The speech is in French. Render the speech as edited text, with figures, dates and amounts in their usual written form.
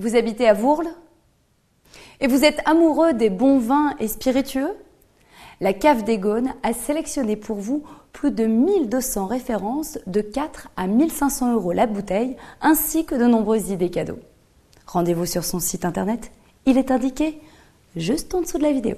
Vous habitez à Vourles et vous êtes amoureux des bons vins et spiritueux? La cave des Gones a sélectionné pour vous plus de 1200 références de 4 à 1500 € la bouteille, ainsi que de nombreuses idées cadeaux. Rendez-vous sur son site internet, il est indiqué juste en dessous de la vidéo.